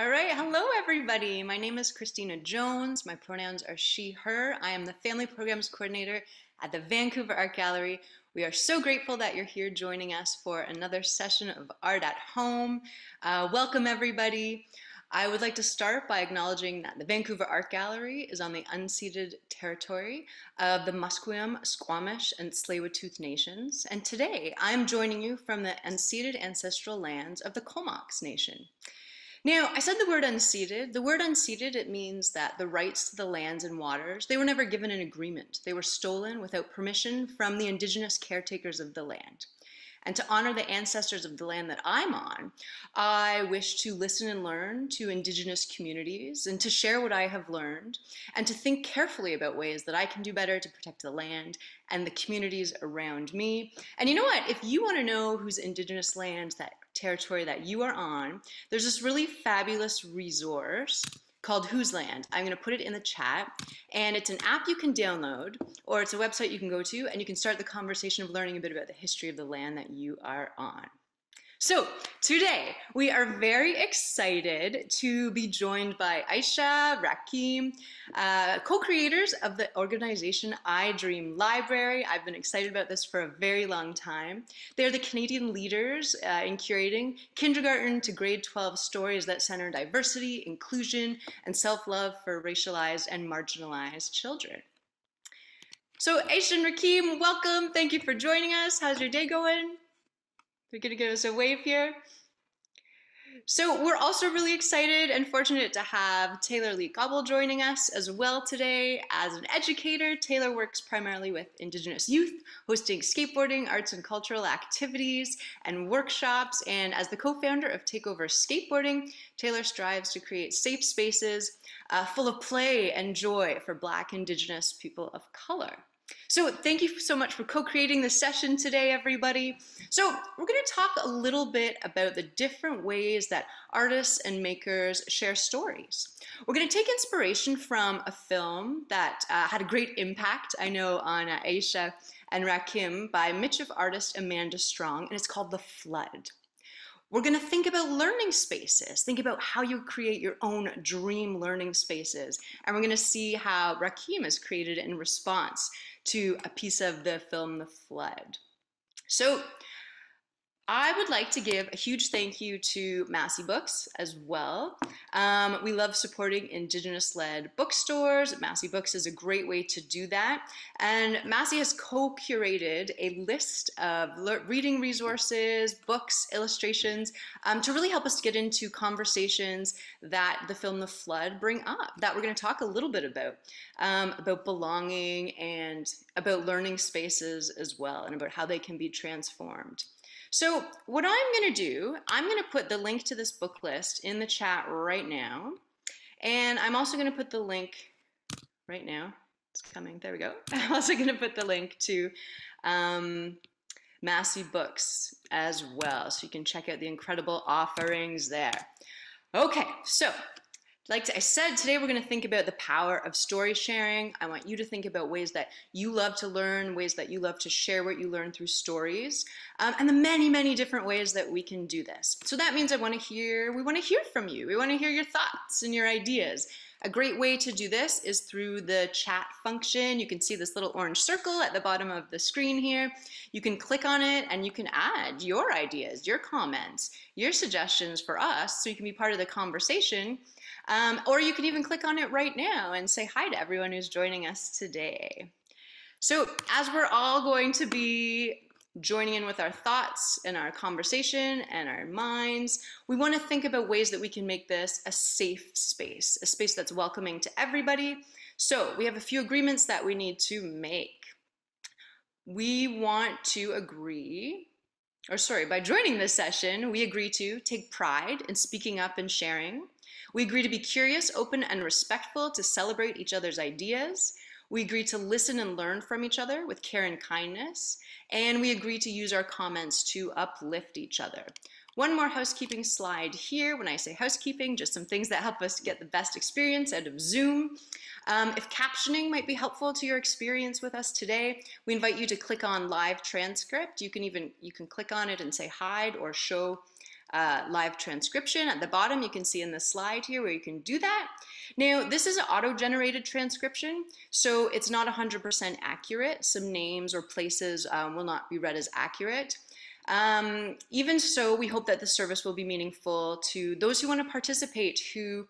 All right, hello everybody. My name is Christina Jones. My pronouns are she, her. I am the Family Programs Coordinator at the Vancouver Art Gallery. We are so grateful that you're here joining us for another session of Art at Home. Welcome everybody. I would like to start by acknowledging that the Vancouver Art Gallery is on the unceded territory of the Musqueam, Squamish, and Tsleil-Waututh nations. And today I'm joining you from the unceded ancestral lands of the Comox Nation. Now, I said the word unceded. The word unceded, it means that the rights to the lands and waters, they were never given in agreement. They were stolen without permission from the Indigenous caretakers of the land. And to honor the ancestors of the land that I'm on, I wish to listen and learn to Indigenous communities and to share what I have learned and to think carefully about ways that I can do better to protect the land and the communities around me. And you know what? If you want to know whose Indigenous lands, that territory that you are on, there's this really fabulous resource called Whose Land. I'm going to put it in the chat, and it's an app you can download, or it's a website you can go to, and you can start the conversation of learning a bit about the history of the land that you are on. So today, we are very excited to be joined by Aisha, Rakim, co-creators of the organization I Dream Library. I've been excited about this for a very long time. They're the Canadian leaders in curating kindergarten to grade 12 stories that center diversity, inclusion, and self-love for racialized and marginalized children. So Aisha and Rakim, welcome. Thank you for joining us. How's your day going? They're gonna give us a wave here. So we're also really excited and fortunate to have Taylor Lee Koble joining us as well today. As an educator, Taylor works primarily with Indigenous youth, hosting skateboarding, arts and cultural activities, and workshops. And as the co-founder of Takeover Skateboarding, Taylor strives to create safe spaces full of play and joy for Black, Indigenous people of color. So thank you so much for co-creating this session today, everybody. So we're going to talk a little bit about the different ways that artists and makers share stories. We're going to take inspiration from a film that had a great impact, I know, on Aisha and Rakim by Michif artist Amanda Strong, and it's called The Flood. We're going to think about learning spaces, think about how you create your own dream learning spaces, and we're going to see how Rakim is created in response to a piece of the film, The Flood. So I would like to give a huge thank you to Massy Books as well. We love supporting Indigenous-led bookstores. Massy Books is a great way to do that. And Massy has co-curated a list of reading resources, books, illustrations, to really help us get into conversations that the film The Flood bring up, that we're going to talk a little bit about belonging and about learning spaces as well, and about how they can be transformed. So what I'm going to do, I'm going to put the link to this book list in the chat right now. And I'm also going to put the link right now. It's coming. There we go. I'm also going to put the link to Massy Books as well, so you can check out the incredible offerings there. Okay, so like I said, today we're going to think about the power of story sharing. I want you to think about ways that you love to learn, ways that you love to share what you learn through stories, and the many, many different ways that we can do this. So that means we want to hear from you. We want to hear your thoughts and your ideas. A great way to do this is through the chat function. You can see this little orange circle at the bottom of the screen here. You can click on it and you can add your ideas, your comments, your suggestions for us, so you can be part of the conversation. Or you can even click on it right now and say hi to everyone who's joining us today. So as we're all going to be joining in with our thoughts and our conversation and our minds, we want to think about ways that we can make this a safe space, a space that's welcoming to everybody. So we have a few agreements that we need to make. We want to agree, or sorry, by joining this session, we agree to take pride in speaking up and sharing. We agree to be curious, open, and respectful, to celebrate each other's ideas. We agree to listen and learn from each other with care and kindness. And we agree to use our comments to uplift each other. One more housekeeping slide here. When I say housekeeping, just some things that help us get the best experience out of Zoom. If captioning might be helpful to your experience with us today, we invite you to click on live transcript. You can click on it and say hide or show live transcription. At the bottom, you can see in the slide here where you can do that. Now, this is an auto-generated transcription, so it's not 100% accurate. Some names or places will not be read as accurate. Even so, we hope that the service will be meaningful to those who want to participate, who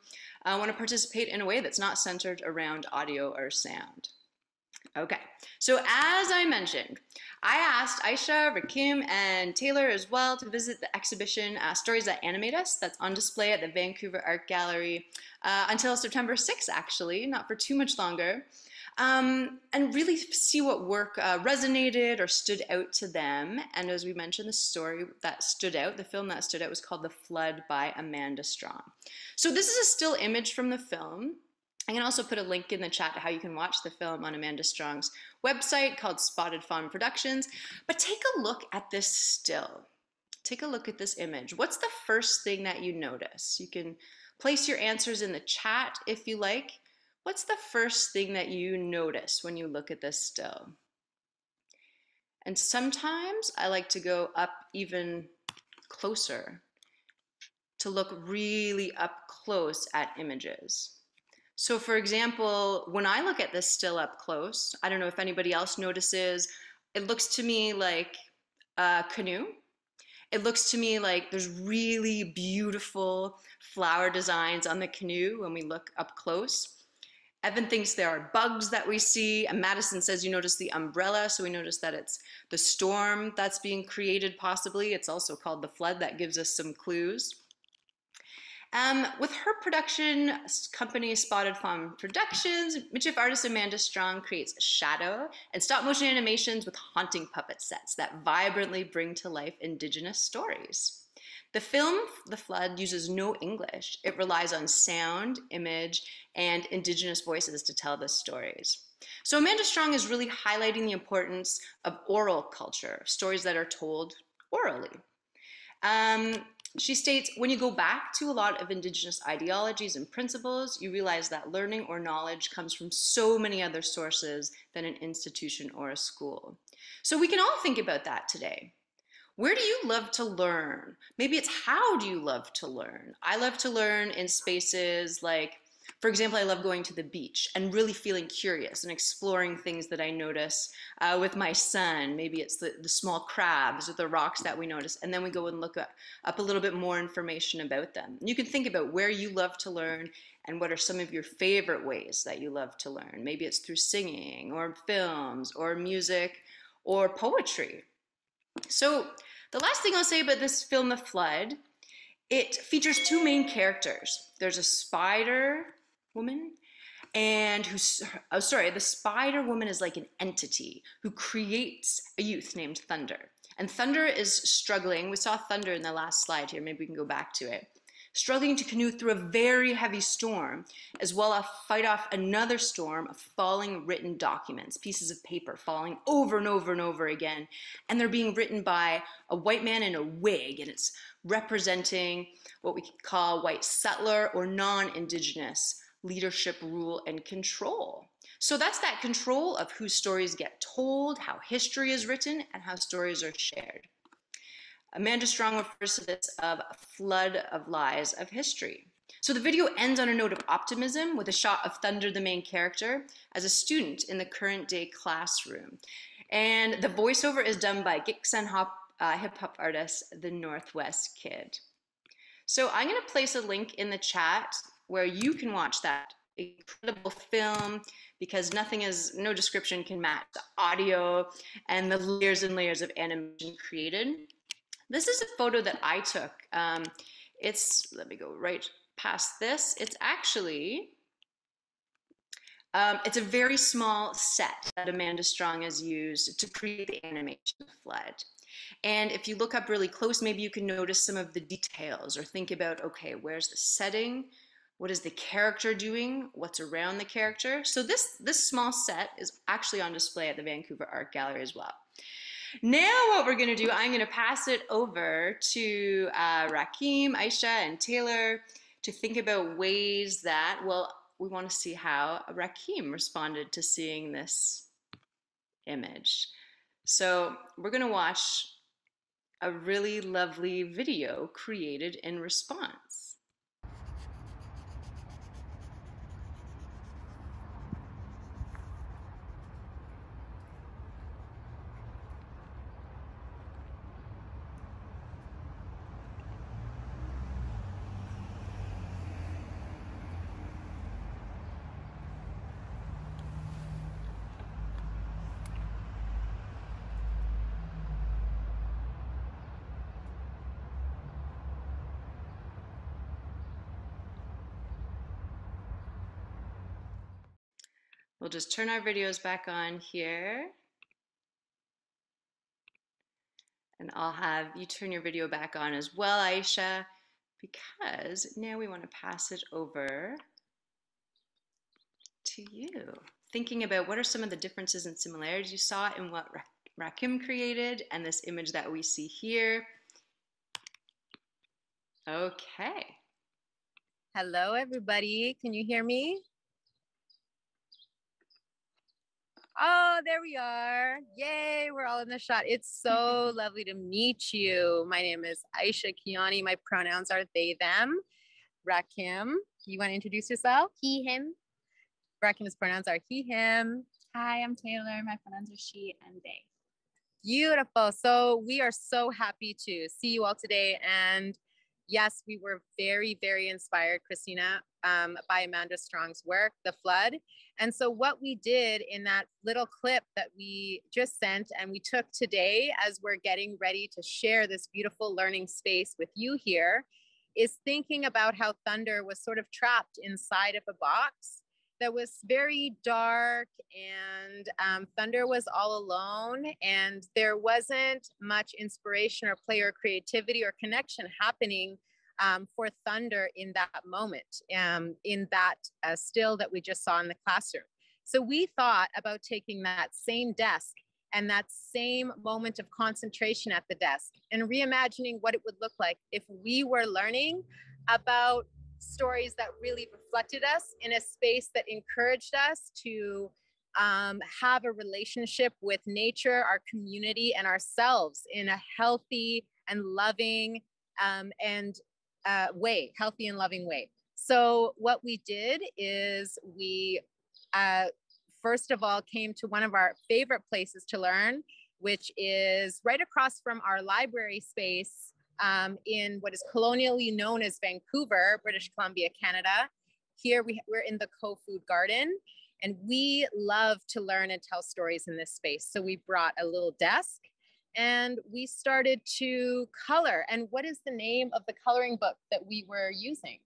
want to participate in a way that's not centered around audio or sound. Okay, so as I mentioned, I asked Aisha, Rakim, and Taylor as well to visit the exhibition Stories That Animate Us, that's on display at the Vancouver Art Gallery until September 6th, actually, not for too much longer, and really see what work resonated or stood out to them. And as we mentioned, the story that stood out, the film that stood out, was called The Flood by Amanda Strong. So this is a still image from the film. I can also put a link in the chat to how you can watch the film on Amanda Strong's website called Spotted Fawn Productions. But take a look at this still. Take a look at this image. What's the first thing that you notice? You can place your answers in the chat if you like. What's the first thing that you notice when you look at this still? And sometimes I like to go up even closer to look really up close at images. So for example, when I look at this still up close, I don't know if anybody else notices, it looks to me like a canoe. It looks to me like there's really beautiful flower designs on the canoe when we look up close. Evan thinks there are bugs that we see, and Madison says you notice the umbrella, so we notice that it's the storm that's being created possibly. It's also called the flood. That gives us some clues. With her production company, Spotted Fawn Productions, midship artist Amanda Strong creates shadow and stop-motion animations with haunting puppet sets that vibrantly bring to life Indigenous stories. The film, The Flood, uses no English. It relies on sound, image, and Indigenous voices to tell the stories. So Amanda Strong is really highlighting the importance of oral culture, stories that are told orally. She states, when you go back to a lot of Indigenous ideologies and principles, you realize that learning or knowledge comes from so many other sources than an institution or a school. So we can all think about that today. Where do you love to learn? Maybe it's how do you love to learn? I love to learn in spaces like, for example, I love going to the beach and really feeling curious and exploring things that I notice with my son. Maybe it's the small crabs or the rocks that we notice, and then we go and look up a little bit more information about them. You can think about where you love to learn and what are some of your favorite ways that you love to learn. Maybe it's through singing or films or music or poetry. So the last thing I'll say about this film, The Flood, it features two main characters. There's a spider woman, and the spider woman is like an entity who creates a youth named Thunder. And Thunder is struggling. We saw Thunder in the last slide here. Maybe we can go back to it. Struggling to canoe through a very heavy storm, as well as fight off another storm of falling written documents, pieces of paper falling over and over and over again. And they're being written by a white man in a wig, and it's representing what we could call white settler or non-Indigenous leadership, rule, and control. So that's that control of whose stories get told, how history is written, and how stories are shared. Amanda Strong refers to this as a flood of lies of history. So the video ends on a note of optimism with a shot of Thunder, the main character, as a student in the current day classroom. And the voiceover is done by Gixen Hop, hip-hop artist, the Northwest Kid. So I'm going to place a link in the chat where you can watch that incredible film, because no description can match the audio and the layers and layers of animation created. This is a photo that I took. Let me go right past this. It's actually, it's a very small set that Amanda Strong has used to create the animation of Flood. And if you look up really close, maybe you can notice some of the details or think about, okay, where's the setting? What is the character doing? What's around the character? So this small set is actually on display at the Vancouver Art Gallery as well. Now what we're going to do, I'm going to pass it over to Rakim, Aisha, and Taylor to think about ways that, well, we want to see how Rakim responded to seeing this image. So we're going to watch a really lovely video created in response. We'll just turn our videos back on here. And I'll have you turn your video back on as well, Aisha, because now we want to pass it over to you. Thinking about what are some of the differences and similarities you saw in what Rakim created and this image that we see here. Okay. Hello, everybody. Can you hear me? Oh, there we are. Yay, we're all in the shot. It's so lovely to meet you. My name is Aisha Kiani. My pronouns are they, them. Rakim, you want to introduce yourself? He, him. Rakim's pronouns are he, him. Hi, I'm Taylor. My pronouns are she and they. Beautiful. So we are so happy to see you all today. And yes, we were very, very inspired, Christina, by Amanda Strong's work, The Flood. And so what we did in that little clip that we just sent and we took today as we're getting ready to share this beautiful learning space with you here is thinking about how thunder was sort of trapped inside of a box that was very dark, and thunder was all alone, and there wasn't much inspiration or play or creativity or connection happening for thunder in that moment, in that still that we just saw in the classroom. So we thought about taking that same desk and that same moment of concentration at the desk and reimagining what it would look like if we were learning about stories that really reflected us in a space that encouraged us to have a relationship with nature, our community, and ourselves in a healthy and loving way. So what we did is we first of all came to one of our favorite places to learn, which is right across from our library space in what is colonially known as Vancouver, British Columbia, Canada. Here we're in the Co-Food Garden, and we love to learn and tell stories in this space. So we brought a little desk and we started to color. And what is the name of the coloring book that we were using?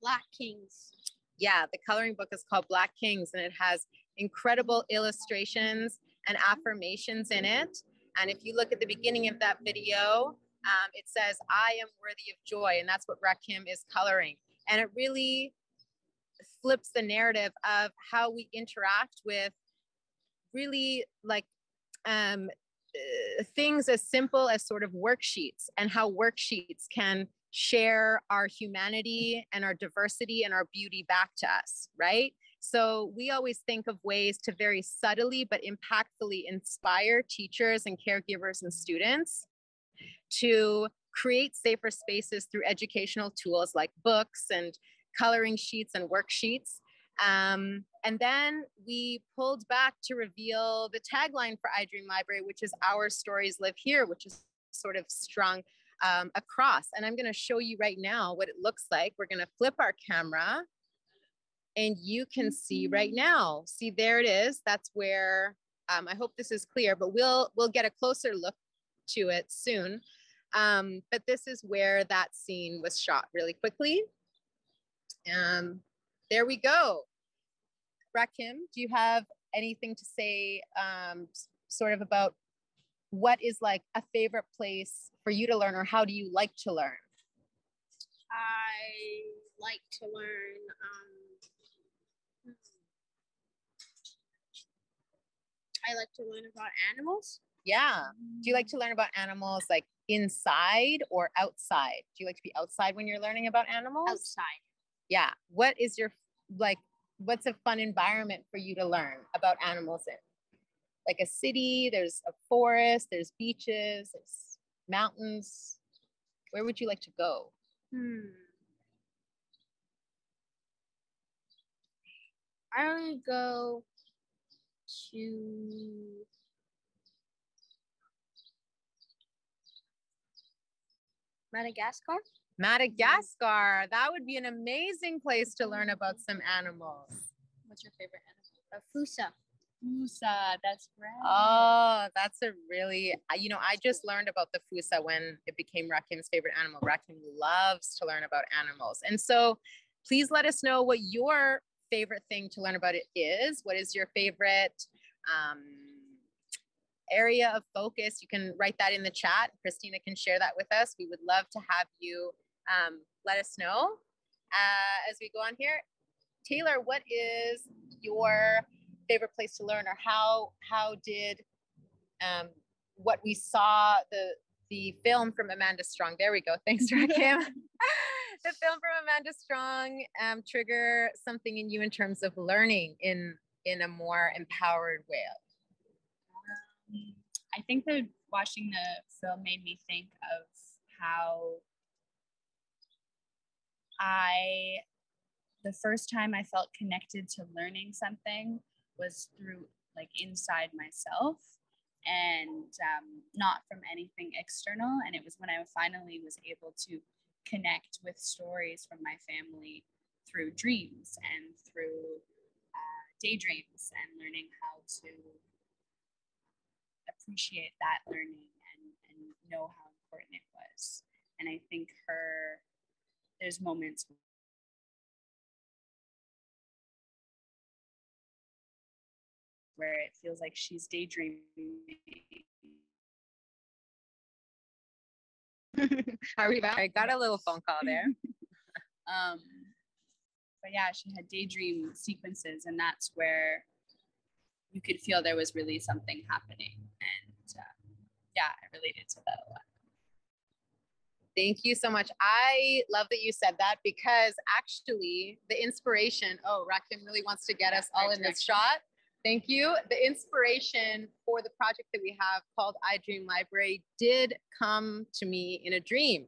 Black Kings. Yeah, the coloring book is called Black Kings, and it has incredible illustrations and affirmations in it. And if you look at the beginning of that video, it says, I am worthy of joy. And that's what Rakim is coloring. And it really flips the narrative of how we interact with really like, things as simple as sort of worksheets, and how worksheets can share our humanity and our diversity and our beauty back to us, right? So we always think of ways to very subtly but impactfully inspire teachers and caregivers and students to create safer spaces through educational tools like books and coloring sheets and worksheets. And then we pulled back to reveal the tagline for I Dream Library, which is Our Stories Live Here, which is sort of strung across. And I'm going to show you right now what it looks like. We're going to flip our camera and you can see right now. See, there it is. That's where, I hope this is clear, but we'll get a closer look to it soon. But this is where that scene was shot really quickly. There we go. Rakim, do you have anything to say sort of about what is like a favorite place for you to learn, or how do you like to learn? I like to learn about animals. Yeah. Do you like to learn about animals like inside or outside? Do you like to be outside when you're learning about animals? Outside. Yeah. What is your, like, what's a fun environment for you to learn about animals in? Like a city, there's a forest, there's beaches, there's mountains? Where would you like to go? I want to go to Madagascar. Madagascar, that would be an amazing place to learn about some animals. What's your favorite animal? Fusa. Fusa, that's right. Oh, that's a really, you know, I just learned about the Fusa when it became Rakim's favorite animal. Rakim loves to learn about animals. And so please let us know what your favorite thing to learn about it is. What is your favorite area of focus? You can write that in the chat. Christina can share that with us. We would love to have you let us know as we go on here. Taylor, what is your favorite place to learn, or how did what we saw, the film from Amanda Strong, there we go, thanks Rakim, the film from Amanda Strong trigger something in you in terms of learning in a more empowered way? I think that watching the film made me think of how the first time I felt connected to learning something was through like inside myself and not from anything external. And it was when I finally was able to connect with stories from my family through dreams and through daydreams, and learning how to appreciate that learning and know how important it was. And I think there's moments where it feels like she's daydreaming. Are we back? I got a little phone call there. But yeah, she had daydream sequences, and that's where you could feel there was really something happening. And yeah, I related to that a lot. Thank you so much. I love that you said that, because actually the inspiration, oh, Rakim really wants to get us all in this shot. Thank you. The inspiration for the project that we have called I Dream Library did come to me in a dream.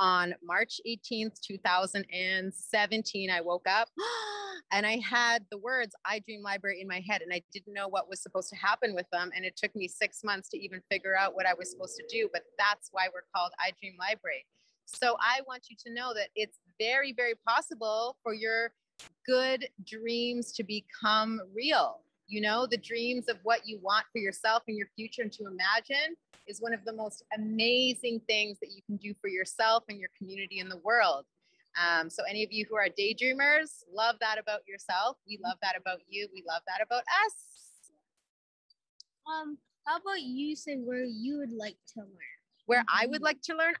On March 18th, 2017, I woke up and I had the words I Dream Library in my head, and I didn't know what was supposed to happen with them. And it took me 6 months to even figure out what I was supposed to do, but that's why we're called I Dream Library. So I want you to know that it's very, very possible for your good dreams to become real. You know, the dreams of what you want for yourself and your future and to imagine is one of the most amazing things that you can do for yourself and your community and the world. So any of you who are daydreamers, love that about yourself. We love that about you. We love that about us. How about you say where you would like to learn? Where I would like to learn?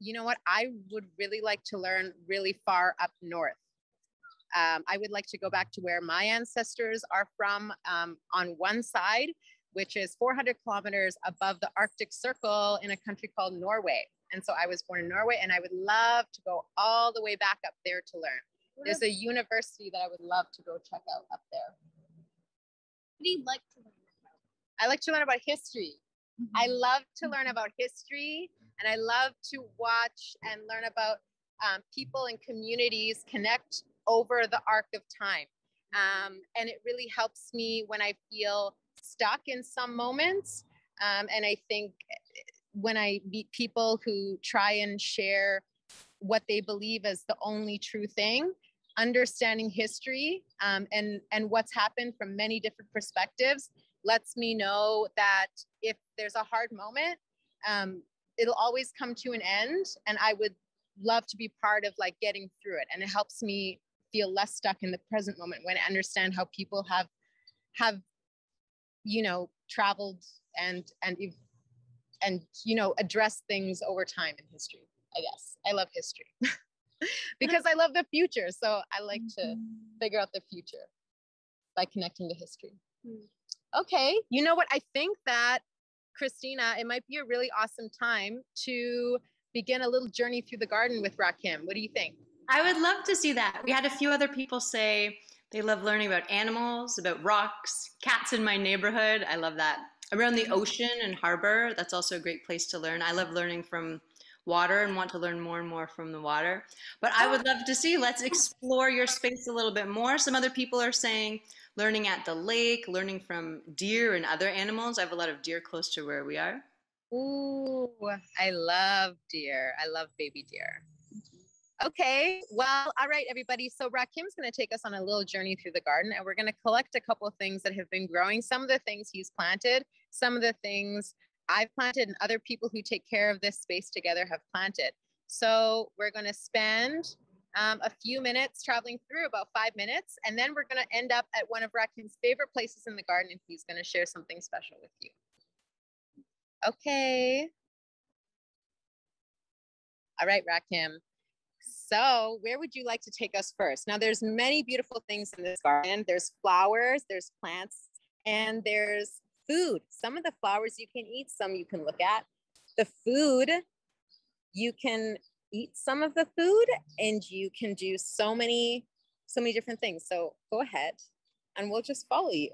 You know what? I would really like to learn really far up north. I would like to go back to where my ancestors are from on one side, which is 400 kilometers above the Arctic Circle in a country called Norway. And so I was born in Norway, and I would love to go all the way back up there to learn. There's a university that I would love to go check out up there. What do you like to learn about? I like to learn about history. Mm-hmm. I love to learn about history, and I love to watch and learn about people and communities connect over the arc of time. And it really helps me when I feel stuck in some moments. And I think when I meet people who try and share what they believe as the only true thing, understanding history and what's happened from many different perspectives lets me know that if there's a hard moment, it'll always come to an end. And I would love to be part of like getting through it. And it helps me feel less stuck in the present moment when I understand how people have you know, traveled and you know, addressed things over time in history. I guess I love history because I love the future, so I like to figure out the future by connecting to history. Okay, you know what, I think that Christina, it might be a really awesome time to begin a little journey through the garden with Rakim. What do you think? I would love to see that. We had a few other people say they love learning about animals, about rocks, cats in my neighborhood. I love that. around the ocean and harbor. That's also a great place to learn. I love learning from water and want to learn more and more from the water. But I would love to see, let's explore your space a little bit more. Some other people are saying learning at the lake, learning from deer and other animals. I have a lot of deer close to where we are. Ooh, I love deer. I love baby deer. Okay, well, all right, everybody. So Rakim's going to take us on a little journey through the garden, and we're going to collect a couple of things that have been growing. Some of the things he's planted, some of the things I've planted, and other people who take care of this space together have planted. So we're going to spend a few minutes traveling through, about 5 minutes, and then we're going to end up at one of Rakim's favorite places in the garden, and he's going to share something special with you. Okay. All right, Rakim. So where would you like to take us first? Now, there's many beautiful things in this garden. There's flowers, there's plants, and there's food. Some of the flowers you can eat, some you can look at. The food, you can eat some of the food, and you can do so many different things. So go ahead, and we'll just follow you.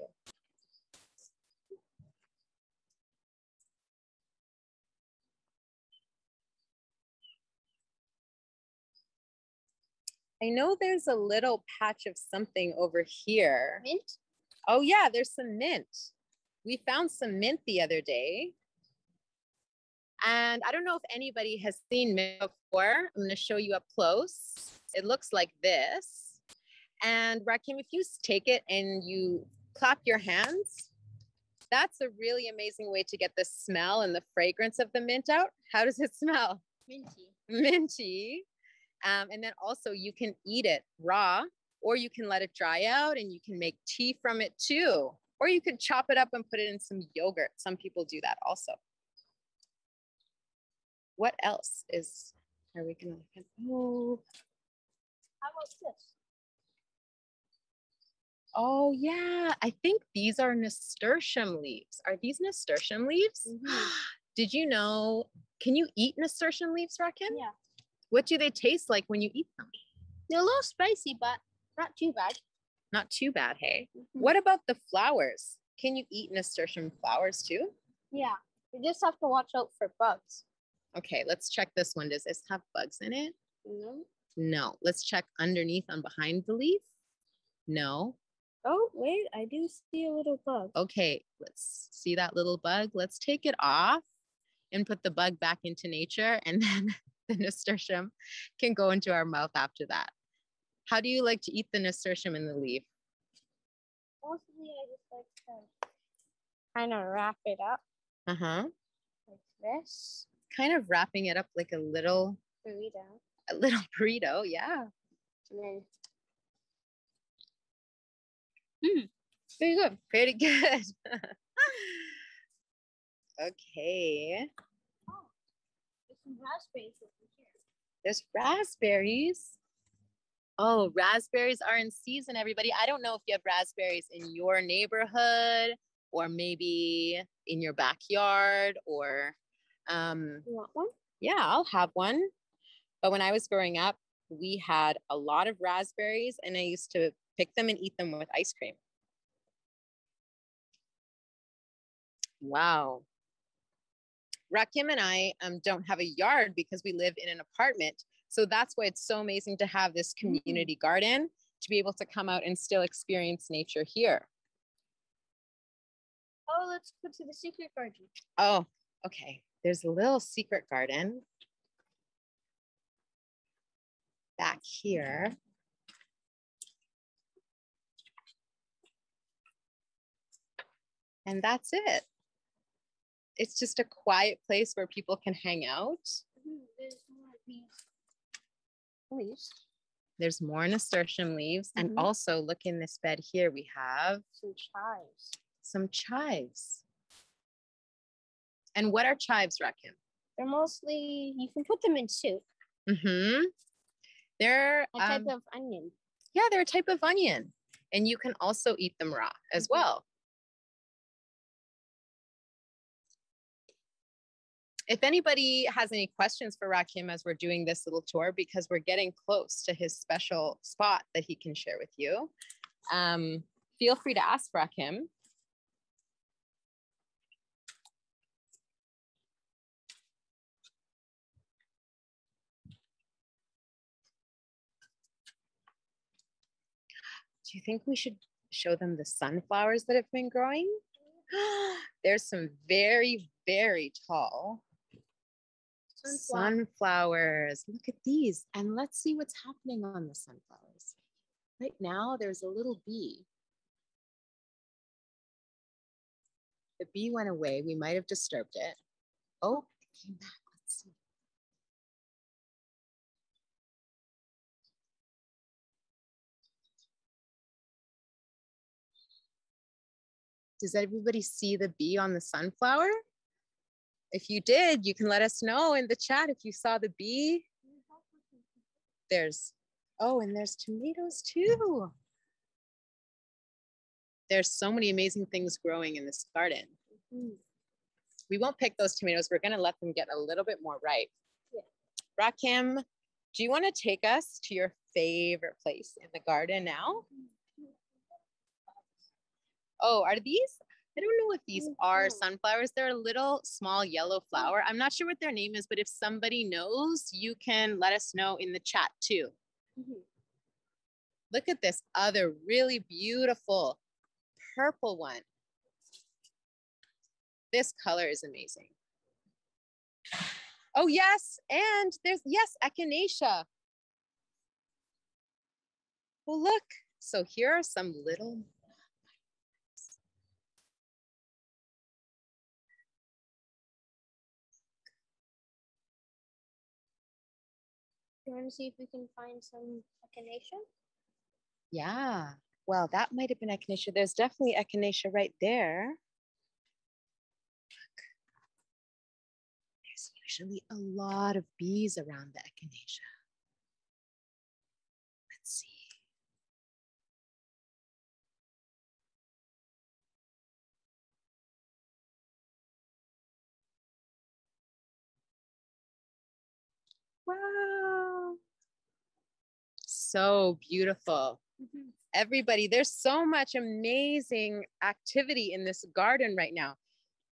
I know there's a little patch of something over here. Mint? Oh yeah, there's some mint. We found some mint the other day. And I don't know if anybody has seen mint before. I'm gonna show you up close. It looks like this. And Rakim, if you take it and you clap your hands, that's a really amazing way to get the smell and the fragrance of the mint out. How does it smell? Minty. Minty. And then also you can eat it raw, or you can let it dry out and you can make tea from it too. Or you could chop it up and put it in some yogurt. Some people do that also. What else are we gonna look at? Oh, how about this? Oh yeah, I think these are nasturtium leaves. Are these nasturtium leaves? Mm-hmm. Did you know, can you eat nasturtium leaves, Rakim? Yeah. What do they taste like when you eat them? They're a little spicy, but not too bad. Not too bad, hey? Mm-hmm. What about the flowers? Can you eat nasturtium flowers too? Yeah, you just have to watch out for bugs. Okay, let's check this one. Does this have bugs in it? No. No, let's check underneath and behind the leaf. No. Oh, wait, I do see a little bug. Okay, let's see that little bug. Let's take it off and put the bug back into nature, and then the nasturtium can go into our mouth after that. How do you like to eat the nasturtium in the leaf? Mostly I just like to kind of wrap it up. Uh-huh. Like this. Kind of wrapping it up like a little burrito. A little burrito, yeah. And then. Pretty good. Pretty good. Okay. Raspberries over here. There's raspberries. Oh, raspberries are in season, everybody. I don't know if you have raspberries in your neighborhood, or maybe in your backyard, or you want one? Yeah, I'll have one. But when I was growing up, we had a lot of raspberries, and I used to pick them and eat them with ice cream. Wow. Rakim and I don't have a yard because we live in an apartment. So that's why it's so amazing to have this community garden, to be able to come out and still experience nature here. Oh, let's go to the secret garden. Oh, okay. There's a little secret garden back here. And that's it. It's just a quiet place where people can hang out. There's more leaves. There's more nasturtium leaves. Mm-hmm. And also look in this bed here, we have some chives. Some chives. And what are chives, Rakim? They're mostly, you can put them in soup. Mm-hmm. They're a type of onion. Yeah, they're a type of onion. And you can also eat them raw as well. If anybody has any questions for Rakim as we're doing this little tour, because we're getting close to his special spot that he can share with you, feel free to ask Rakim. you think we should show them the sunflowers that have been growing? There's some very, very tall sunflowers. Look at these. And let's see what's happening on the sunflowers. Right now, there's a little bee. The bee went away. We might have disturbed it. Oh, it came back. Let's see. Does everybody see the bee on the sunflower? If you did, you can let us know in the chat if you saw the bee. There's, oh, and there's tomatoes too. There's so many amazing things growing in this garden. Mm-hmm. We won't pick those tomatoes. We're gonna let them get a little bit more ripe. Yeah. Rakim, do you wanna take us to your favorite place in the garden now? Oh, are these? I don't know if these are sunflowers. They're a little small yellow flower. I'm not sure what their name is, but if somebody knows, you can let us know in the chat too. Mm-hmm. Look at this other really beautiful purple one. This color is amazing. Oh yes, and there's, yes, echinacea. Well, look, so here are some little, you want to see if we can find some echinacea? Yeah, well, that might have been echinacea. There's definitely echinacea right there. Look, there's usually a lot of bees around the echinacea. Let's see. Wow. So beautiful. Mm-hmm. Everybody, there's so much amazing activity in this garden right now.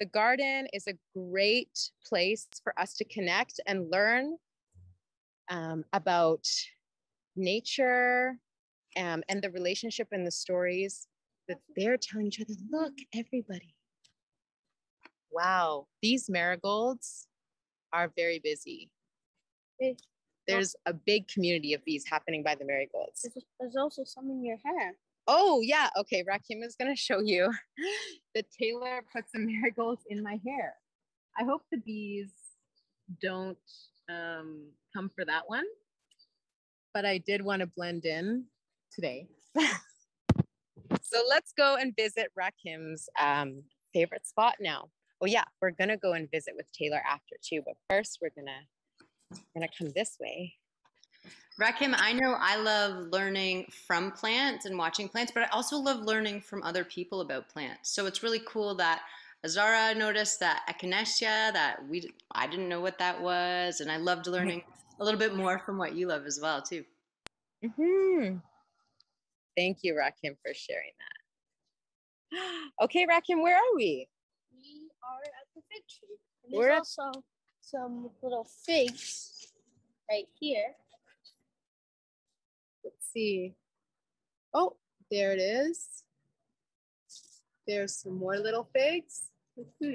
The garden is a great place for us to connect and learn about nature and the relationship and the stories that they're telling each other. Look, everybody. Wow, these marigolds are very busy. There's a big community of bees happening by the marigolds. There's also some in your hair. Oh yeah, okay, Rakim is gonna show you that Taylor put some marigolds in my hair. I hope the bees don't come for that one, but I did wanna blend in today. So let's go and visit Rakim's favorite spot now. Oh yeah, we're gonna go and visit with Taylor after too, but first we're gonna come this way. Rakim, I know I love learning from plants and watching plants, but I also love learning from other people about plants. So it's really cool that Zara noticed that echinacea, that I didn't know what that was, and I loved learning a little bit more from what you love as well too. Mm-hmm. Thank you, Rakim, for sharing that. Okay, Rakim, where are we? We are at the fig tree. We're also some little figs right here. Let's see. Oh, there it is. There's some more little figs. Mm-hmm.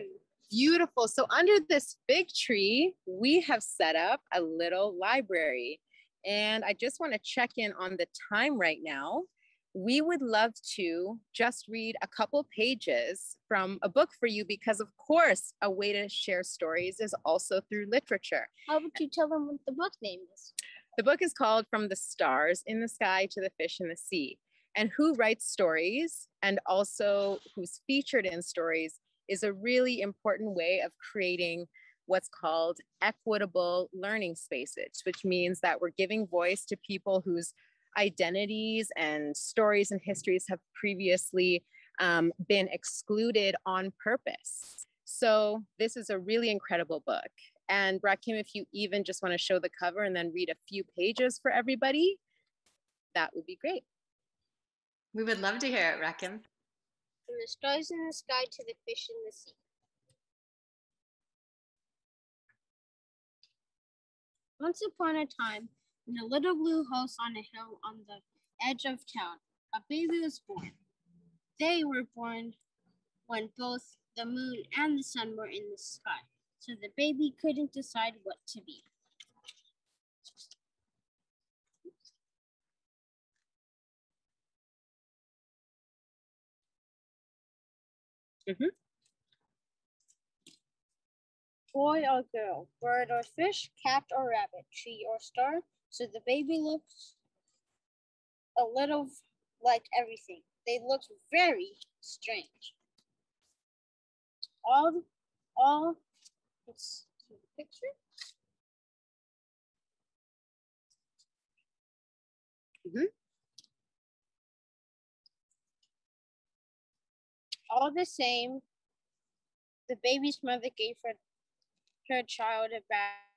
Beautiful. So under this fig tree, we have set up a little library. And I just want to check in on the time right now. We would love to just read a couple pages from a book for you because, of course, a way to share stories is also through literature. How would you tell them what the book name is? The book is called From the Stars in the Sky to the Fish in the Sea. And who writes stories and also who's featured in stories is a really important way of creating what's called equitable learning spaces, which means that we're giving voice to people whose identities and stories and histories have previously been excluded on purpose. So this is a really incredible book. And Rakim, if you even just want to show the cover and then read a few pages for everybody, that would be great. We would love to hear it, Rakim. From the stars in the sky to the fish in the sea. Once upon a time, in a little blue house on a hill on the edge of town, a baby was born. They were born when both the moon and the sun were in the sky, so the baby couldn't decide what to be. Boy or girl, bird or fish, cat or rabbit, tree or star, so the baby looks a little like everything. They look very strange. All let's see the picture. All the same, the baby's mother gave her child a bath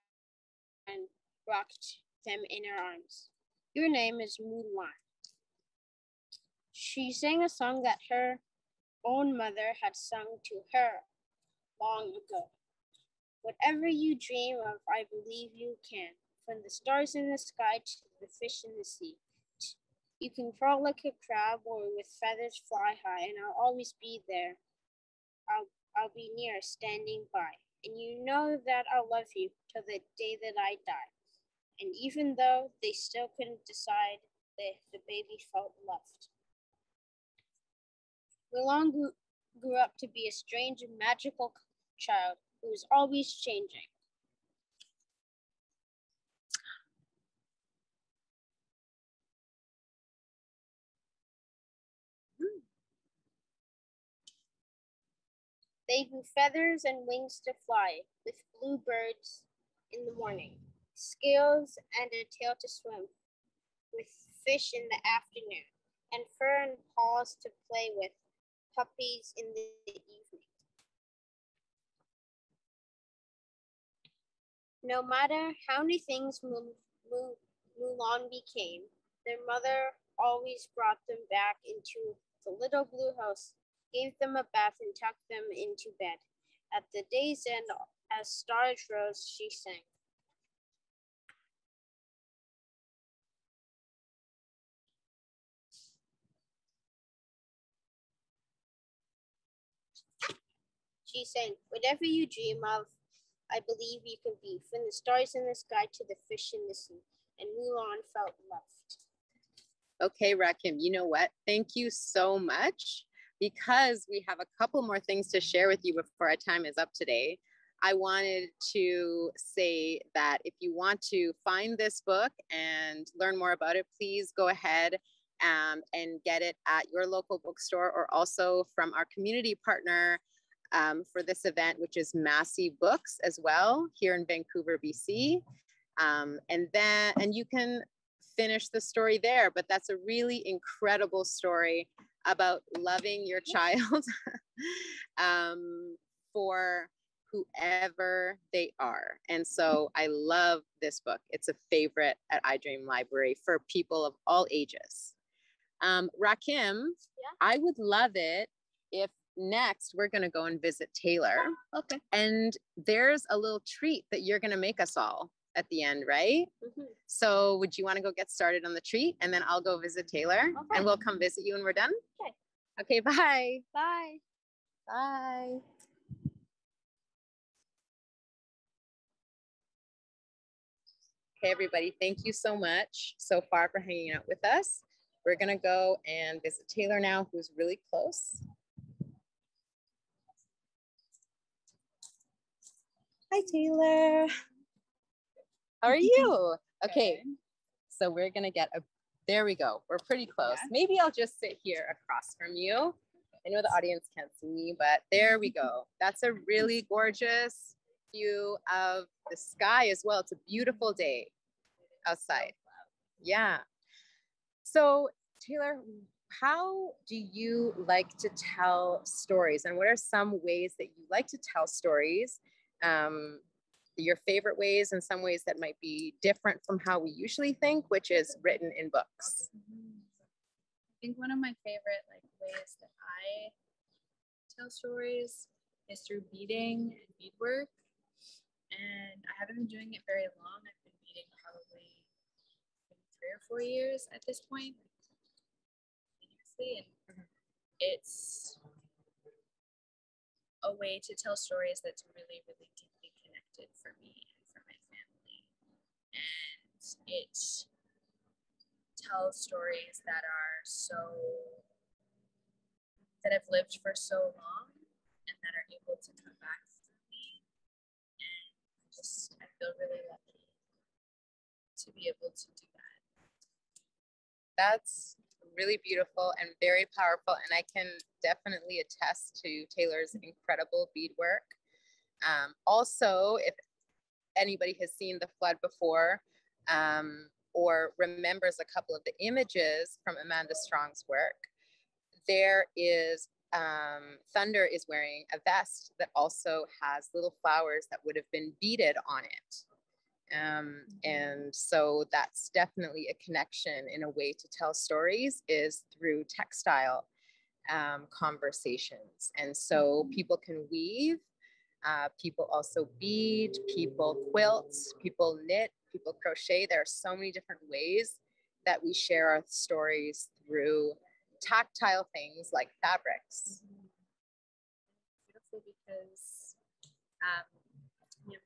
and rocked them in her arms. Your name is Mulan. She sang a song that her own mother had sung to her long ago. Whatever you dream of, I believe you can. From the stars in the sky to the fish in the sea. You can crawl like a crab or with feathers fly high, and I'll always be there. I'll be near, standing by. And you know that I'll love you till the day that I die. And even though they still couldn't decide, the baby felt loved. Mulan grew up to be a strange and magical child who was always changing. They grew feathers and wings to fly with blue birds in the morning, scales and a tail to swim with fish in the afternoon, and fur and paws to play with puppies in the evening. No matter how many things Mulan became, their mother always brought them back into the little blue house, gave them a bath and tucked them into bed. At the day's end, as stars rose, she sang. She sang, whatever you dream of, I believe you can be, from the stars in the sky to the fish in the sea. And Mulan felt loved. Okay, Rakim, you know what? Thank you so much. Because we have a couple more things to share with you before our time is up today, I wanted to say that if you want to find this book and learn more about it, please go ahead and get it at your local bookstore or also from our community partner for this event, which is Massy Books as well here in Vancouver, BC. And you can finish the story there, but that's a really incredible story about loving your child for whoever they are. And so I love this book. It's a favorite at I Dream Library for people of all ages. Rakim, I would love it if next we're gonna go and visit Taylor. Okay. And there's a little treat that you're gonna make us all at the end, right? So would you want to go get started on the treat, and then I'll go visit Taylor, and we'll come visit you when we're done? Okay. Okay, bye. Bye. Bye. Okay, everybody, thank you so much so far for hanging out with us. We're gonna go and visit Taylor now, who's really close. Hi, Taylor. How are you? Okay, so we're gonna get a, there we go. We're pretty close. Maybe I'll just sit here across from you. I know the audience can't see me, but there we go. That's a really gorgeous view of the sky as well. It's a beautiful day outside. Yeah. So Taylor, how do you like to tell stories? And what are some ways that you like to tell stories? Your favorite ways and some ways that might be different from how we usually think, which is written in books. I think one of my favorite ways that I tell stories is through beading and beadwork. And I haven't been doing it very long. I've been beading probably 3 or 4 years at this point. obviously, and it's a way to tell stories that's really, really deeply connected for me and for my family. And it tells stories that are so, that I've lived for so long and that are able to come back through me. And I feel really lucky to be able to do that. That's really beautiful and very powerful. And I can definitely attest to Taylor's incredible beadwork. Also, if anybody has seen The Flood before, or remembers a couple of the images from Amanda Strong's work, there is, Thunder is wearing a vest that also has little flowers that would have been beaded on it. And so that's definitely a connection in a way to tell stories is through textile conversations. And so people can weave, people also bead, people quilt, people knit, people crochet. There are so many different ways that we share our stories through tactile things like fabrics. Beautiful, because I'm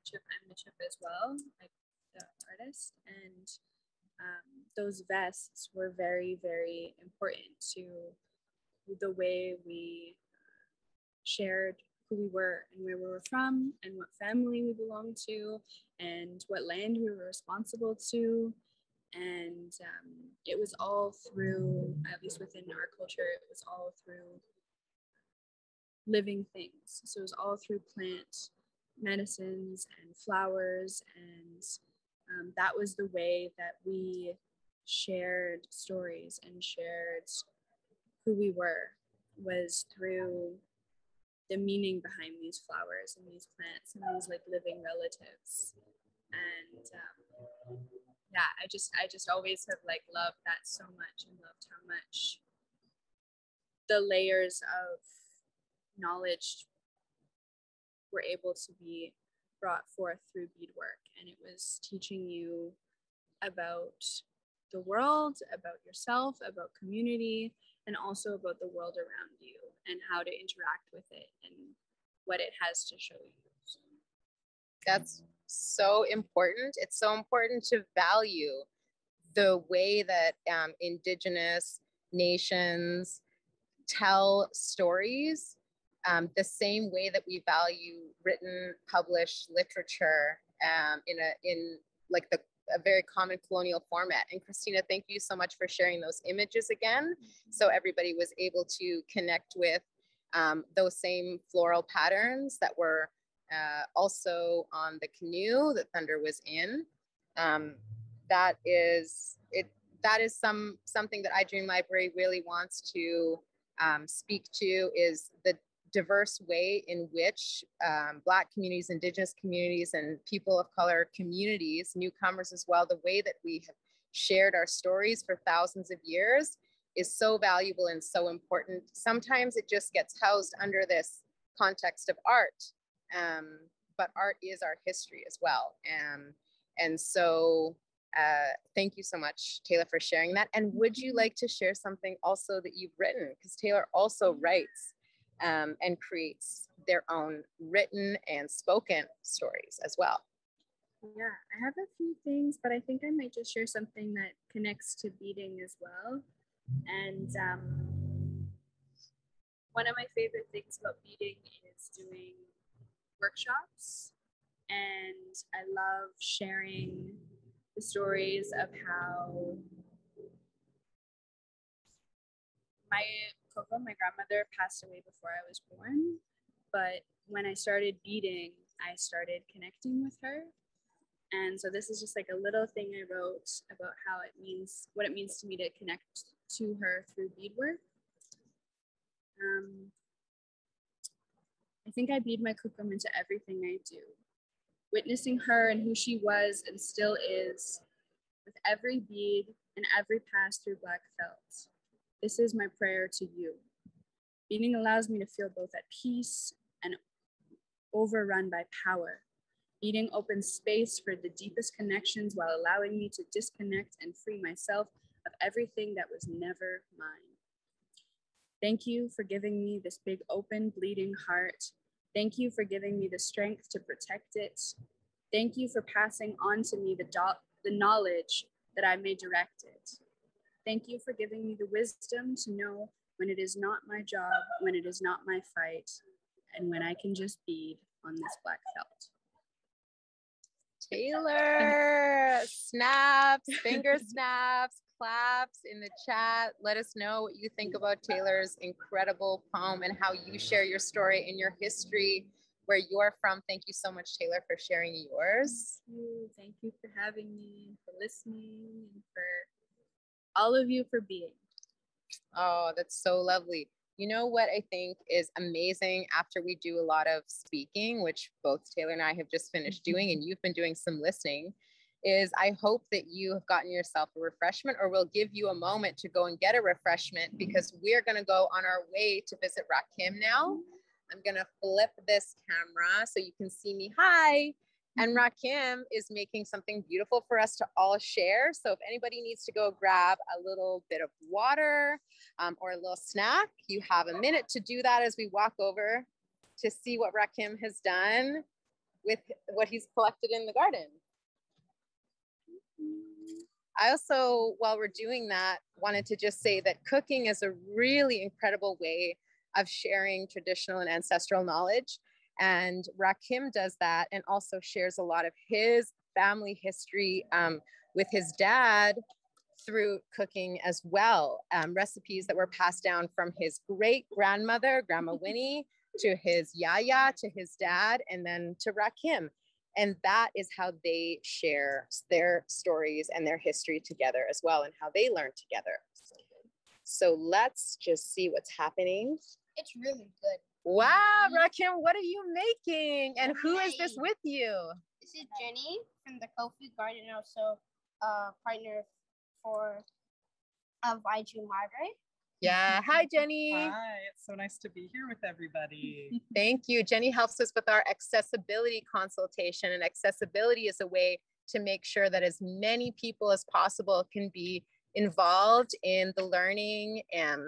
a chip as well, like the artist, and those vests were very, very important to the way we shared who we were and where we were from and what family we belonged to and what land we were responsible to. And it was all through, at least within our culture, it was all through living things. So it was all through plant medicines and flowers, and that was the way that we shared stories and shared who we were, was through the meaning behind these flowers and these plants and these like living relatives. And yeah, I just always have like loved that so much, and loved how much the layers of knowledge were able to be brought forth through beadwork. And it was teaching you about the world, about yourself, about community, and also about the world around you and how to interact with it and what it has to show you. That's so important. It's so important to value the way that Indigenous nations tell stories, the same way that we value written, published literature in a very common colonial format. And Christina, thank you so much for sharing those images again. So everybody was able to connect with those same floral patterns that were also on the canoe that Thunder was in. That is something that I Dream Library really wants to speak to, is the diverse way in which Black communities, Indigenous communities, and people of color communities, newcomers as well, the way that we have shared our stories for thousands of years is so valuable and so important. Sometimes it just gets housed under this context of art, but art is our history as well. And so thank you so much, Taylor, for sharing that. And would you like to share something also that you've written? Because Taylor also writes and creates their own written and spoken stories as well. Yeah, I have a few things, but I think I might just share something that connects to beading as well. And one of my favorite things about beading is doing workshops. And I love sharing the stories of how my grandmother passed away before I was born, but when I started beading, I started connecting with her. And so this is just like a little thing I wrote about how it means, what it means to me to connect to her through beadwork. I think I bead my kukum into everything I do. Witnessing her and who she was and still is with every bead and every pass through black felt. This is my prayer to you. Beading allows me to feel both at peace and overrun by power. Beading opens space for the deepest connections while allowing me to disconnect and free myself of everything that was never mine. Thank you for giving me this big, open, bleeding heart. Thank you for giving me the strength to protect it. Thank you for passing on to me the knowledge that I may direct it. Thank you for giving me the wisdom to know when it is not my job, when it is not my fight, and when I can just bead on this black felt. Taylor, snaps, finger snaps, claps in the chat. Let us know what you think about Taylor's incredible poem and how you share your story and your history where you're from. Thank you so much, Taylor, for sharing yours. Thank you for having me, and for listening, and for all of you for being. Oh, that's so lovely. You know what I think is amazing after we do a lot of speaking, which both Taylor and I have just finished doing, and you've been doing some listening, is I hope that you have gotten yourself a refreshment, or we'll give you a moment to go and get a refreshment, because we're going to go on our way to visit Rakim now. I'm going to flip this camera so you can see me. Hi. And Rakim is making something beautiful for us to all share. So if anybody needs to go grab a little bit of water or a little snack, you have a minute to do that as we walk over to see what Rakim has done with what he's collected in the garden. I also, while we're doing that, wanted to just say that cooking is a really incredible way of sharing traditional and ancestral knowledge. And Rakim does that, and also shares a lot of his family history with his dad through cooking as well. Recipes that were passed down from his great grandmother, Grandma Winnie, to his Yaya, to his dad, and then to Rakim. And that is how they share their stories and their history together as well, and how they learn together. So let's just see what's happening. It's really good. Wow, Rakim, what are you making? And who is this with you? This is Jenny from the Co-Food Garden, and also a partner of I Dream Library. Yeah, hi, Jenny. Hi, it's so nice to be here with everybody. Thank you. Jenny helps us with our accessibility consultation, and accessibility is a way to make sure that as many people as possible can be involved in the learning and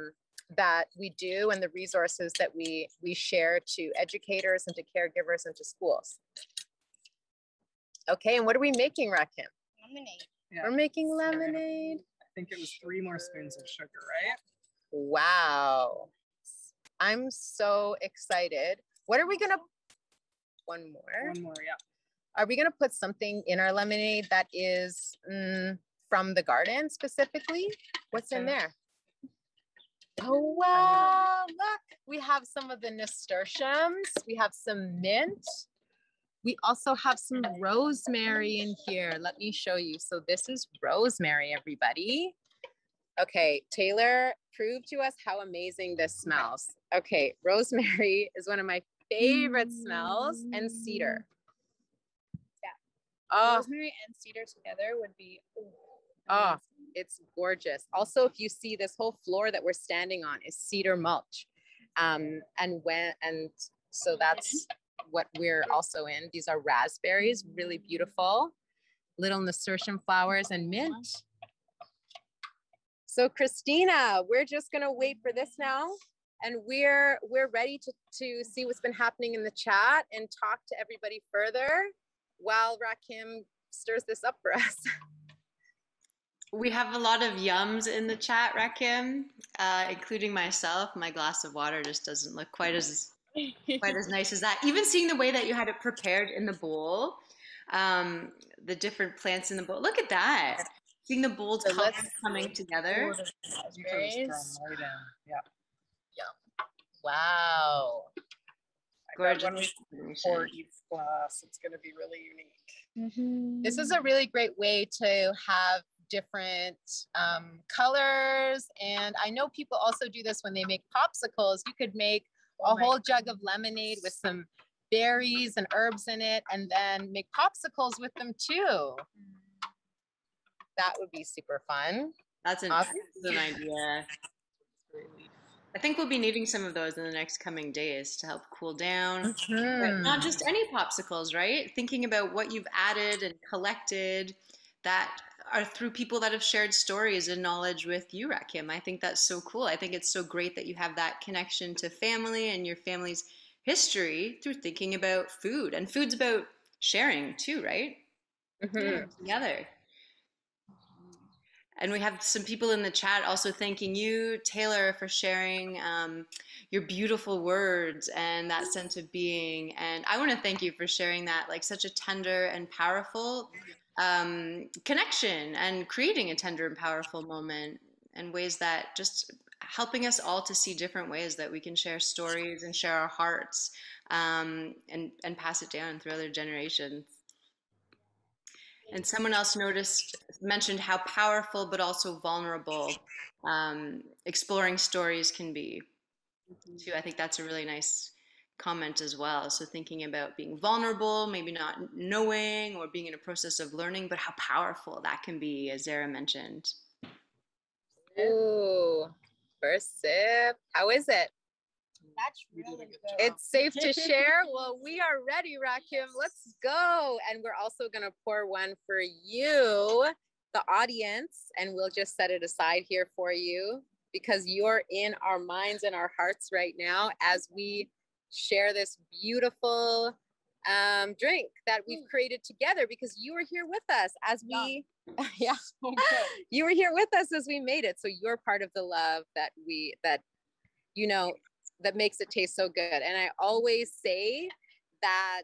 that we do, and the resources that we share to educators and to caregivers and to schools. Okay, and what are we making, Rakim? Lemonade. Yeah. We're making lemonade. I think it was 3 more spoons of sugar, right? Wow. I'm so excited. What are we gonna, one more? One more, yeah. Are we gonna put something in our lemonade that is from the garden specifically? What's in there? Oh, wow, look, we have some of the nasturtiums, we have some mint, we also have some rosemary in here. Let me show you. So this is rosemary, everybody. Okay, Taylor, prove to us how amazing this smells. Okay, rosemary is one of my favorite smells, and cedar. Yeah, rosemary and cedar together would be amazing. It's gorgeous. Also, if you see, this whole floor that we're standing on is cedar mulch. And so that's what we're also in. These are raspberries, really beautiful, little nasturtium flowers, and mint. So Christina, we're just gonna wait for this now. And we're ready to see what's been happening in the chat and talk to everybody further while Rakim stirs this up for us. We have a lot of yums in the chat, Rakim, including myself. My glass of water just doesn't look quite as nice as that. Even seeing the way that you had it prepared in the bowl, the different plants in the bowl. Look at that. Seeing the bowls coming together. Wow. Gorgeous. When we pour each glass, it's going to be really unique. Mm-hmm. This is a really great way to have different colors, and I know people also do this when they make popsicles. You could make a whole jug of lemonade with some berries and herbs in it, and then make popsicles with them too. That would be super fun. That's an awesome idea. I think we'll be needing some of those in the next coming days to help cool down. Mm-hmm. Not just any popsicles, right? Thinking about what you've added and collected, that are through people that have shared stories and knowledge with you, Rakim. I think that's so cool. I think it's so great that you have that connection to family and your family's history through thinking about food. And food's about sharing too, right? Mm-hmm. Together. And we have some people in the chat also thanking you, Taylor, for sharing your beautiful words and that sense of being. And I want to thank you for sharing that, like, such a tender and powerful connection, and creating a tender and powerful moment, and ways that just helping us all to see different ways that we can share stories and share our hearts and pass it down through other generations. And someone else mentioned how powerful but also vulnerable exploring stories can be too. I think that's a really nice comment as well. So thinking about being vulnerable, maybe not knowing or being in a process of learning, but how powerful that can be, as Zara mentioned. Ooh, first sip. How is it? That's really good. It's safe to share. Well, we are ready, Rakim. Let's go. And we're also going to pour one for you, the audience, and we'll just set it aside here for you, because you're in our minds and our hearts right now as we share this beautiful drink that we've created together, because you were here with us as we, you were here with us as we made it. So you're part of the love that we, that, you know, that makes it taste so good. And I always say that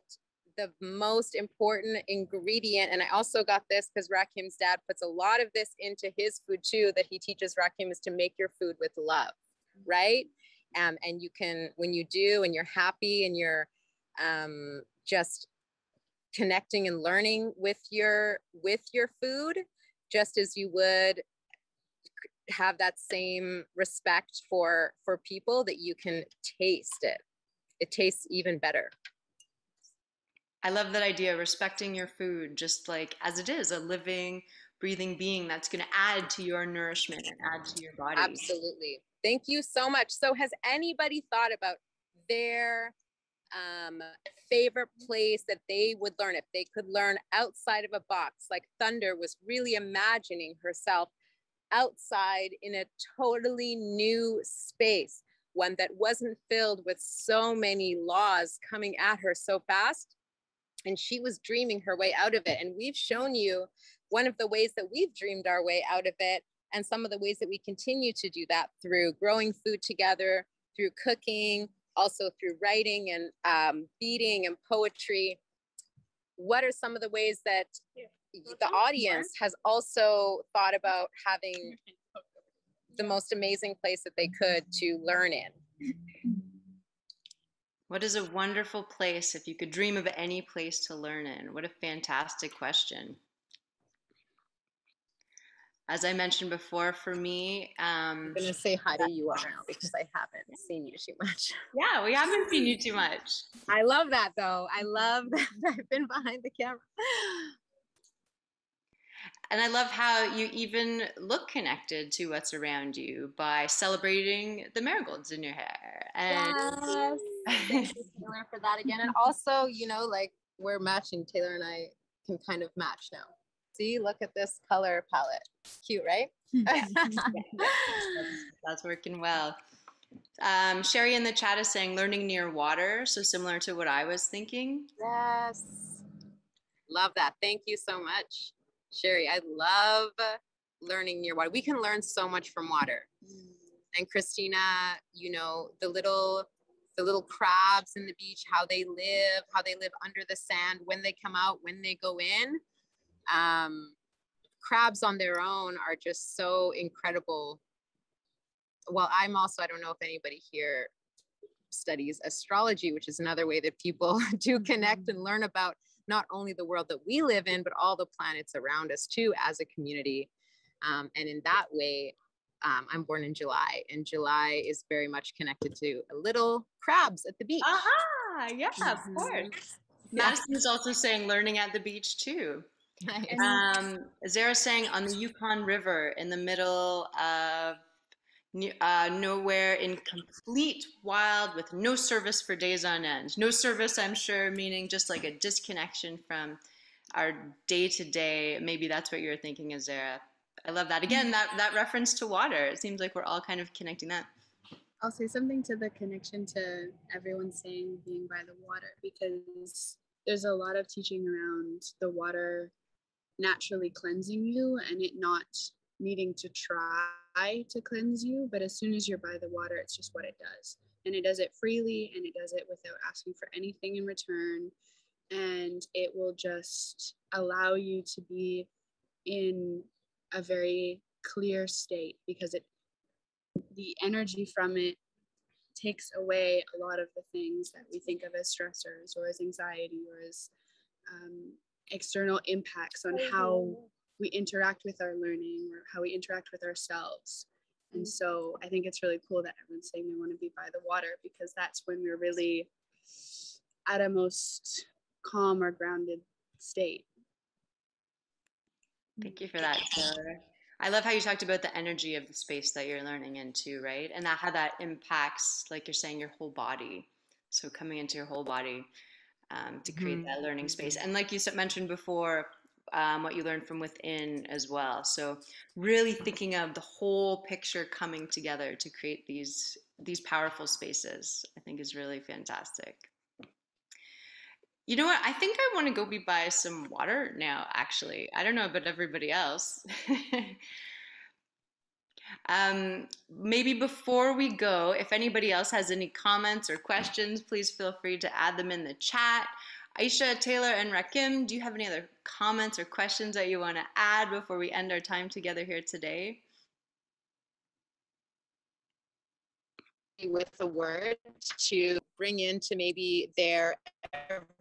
the most important ingredient, and I also got this because Rakim's dad puts a lot of this into his food too, that he teaches Rakim, is to make your food with love, right? And you can, when you do, and you're happy and you're just connecting and learning with your food, just as you would have that same respect for people, that you can taste it. It tastes even better. I love that idea, respecting your food, just like as it is, a living, breathing being that's going to add to your nourishment and add to your body. Absolutely. Thank you so much. So has anybody thought about their favorite place that they would learn if they could learn outside of a box? Like Thunder was really imagining herself outside in a totally new space, one that wasn't filled with so many laws coming at her so fast. And she was dreaming her way out of it. And we've shown you one of the ways that we've dreamed our way out of it, and some of the ways that we continue to do that through growing food together, through cooking, also through writing and beading and poetry. What are some of the ways that the audience has also thought about having the most amazing place that they could to learn in? What is a wonderful place if you could dream of any place to learn in? What a fantastic question. As I mentioned before, for me, I'm going to say hi to you all now because I haven't seen you too much. Yeah, we haven't seen you too much. I love that though. I love that I've been behind the camera. And I love how you even look connected to what's around you by celebrating the marigolds in your hair. And yes. Thank you, Taylor, for that again. And also, you know, like, we're matching. Taylor and I can kind of match now. See, look at this color palette. Cute, right? Yeah. That's working well. Sherry in the chat is saying learning near water. So similar to what I was thinking. Yes. Love that. Thank you so much, Sherry. I love learning near water. We can learn so much from water. And Christina, you know, the little crabs in the beach, how they live under the sand, when they come out, when they go in. Crabs on their own are just so incredible. Well, I'm also, I don't know if anybody here studies astrology, which is another way that people do connect and learn about not only the world that we live in, but all the planets around us too, as a community. And in that way, I'm born in July, and July is very much connected to little crabs at the beach. Aha, yeah, of course. Madison is also saying learning at the beach too. Nice. Zara saying on the Yukon River in the middle of nowhere, in complete wild with no service for days on end. No service, I'm sure, meaning just like a disconnection from our day-to-day, maybe that's what you're thinking is Zara. I love that. Again, that reference to water. It seems like we're all kind of connecting that. I'll say something to the connection to everyone saying being by the water, because there's a lot of teaching around the water naturally cleansing you and it not needing to try to cleanse you. But as soon as you're by the water, it's just what it does. And it does it freely and it does it without asking for anything in return. And it will just allow you to be in a very clear state, because the energy from it takes away a lot of the things that we think of as stressors or as anxiety or as external impacts on how we interact with our learning or how we interact with ourselves. And so I think it's really cool that everyone's saying they want to be by the water, because that's when we're really at a most calm or grounded state. Thank you for that, Taylor. I love how you talked about the energy of the space that you're learning into, right? And that how that impacts, like you're saying, your whole body. So coming into your whole body to create that learning space. And like you mentioned before, what you learn from within as well. So really thinking of the whole picture coming together to create these powerful spaces, I think is really fantastic. You know what? I think I want to go buy some water now, actually. I don't know about everybody else. Maybe before we go, if anybody else has any comments or questions, please feel free to add them in the chat. Aisha, Taylor, and Rakim, do you have any other comments or questions that you want to add before we end our time together here today? With the word to bring into maybe their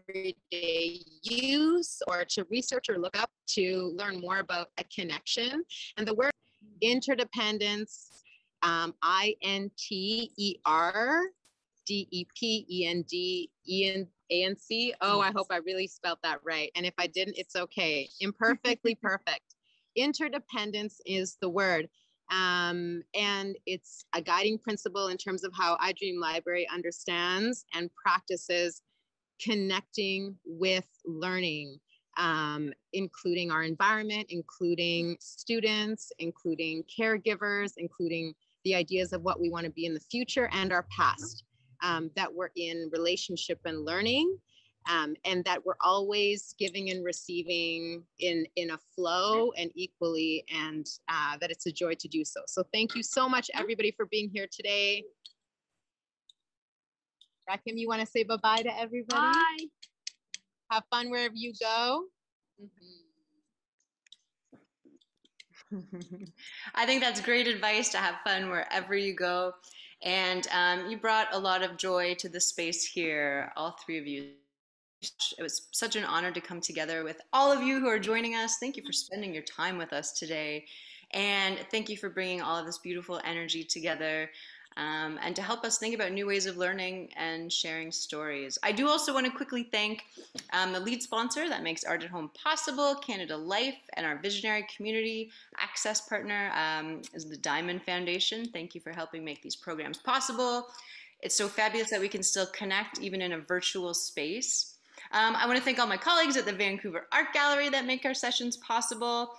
everyday use, or to research or look up to learn more about a connection. And the word interdependence, INTERDEPENDENC. Oh, I hope I really spelled that right. And if I didn't, it's okay. Imperfectly perfect. Interdependence is the word. And it's a guiding principle in terms of how I Dream Library understands and practices connecting with learning, including our environment, including students, including caregivers, including the ideas of what we want to be in the future and our past, that we're in relationship and learning, and that we're always giving and receiving in a flow and equally, and that it's a joy to do so. So thank you so much, everybody, for being here today. Rakim, you want to say bye-bye to everybody? Bye. Have fun wherever you go. I think that's great advice, to have fun wherever you go. And you brought a lot of joy to the space here, all three of you. It was such an honor to come together with all of you who are joining us. Thank you for spending your time with us today. And thank you for bringing all of this beautiful energy together and to help us think about new ways of learning and sharing stories. I do also want to quickly thank the lead sponsor that makes Art at Home possible, Canada Life, and our visionary community access partner is the Diamond Foundation. Thank you for helping make these programs possible. It's so fabulous that we can still connect even in a virtual space. I want to thank all my colleagues at the Vancouver Art Gallery that make our sessions possible.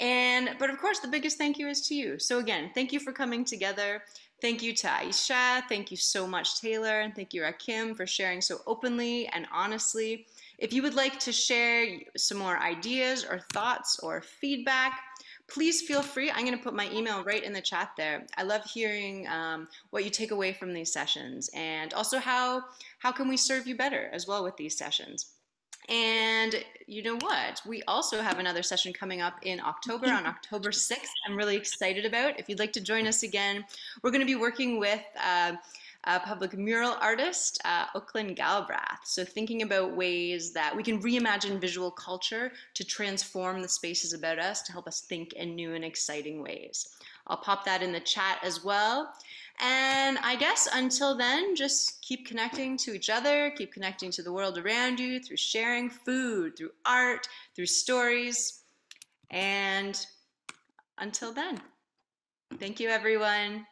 But of course, the biggest thank you is to you. So again, thank you for coming together. Thank you to Aisha. Thank you so much, Taylor. And thank you, Rakim, for sharing so openly and honestly. If you would like to share some more ideas or thoughts or feedback, please feel free. I'm going to put my email right in the chat there. I love hearing what you take away from these sessions, and also how can we serve you better as well with these sessions. And you know what? We also have another session coming up in October, on October 6th. I'm really excited about. If you'd like to join us again, we're going to be working with a public mural artist, Auckland Galbraith. So thinking about ways that we can reimagine visual culture to transform the spaces about us, to help us think in new and exciting ways. I'll pop that in the chat as well. And I guess until then, just keep connecting to each other, keep connecting to the world around you through sharing food, through art, through stories. And until then, thank you, everyone.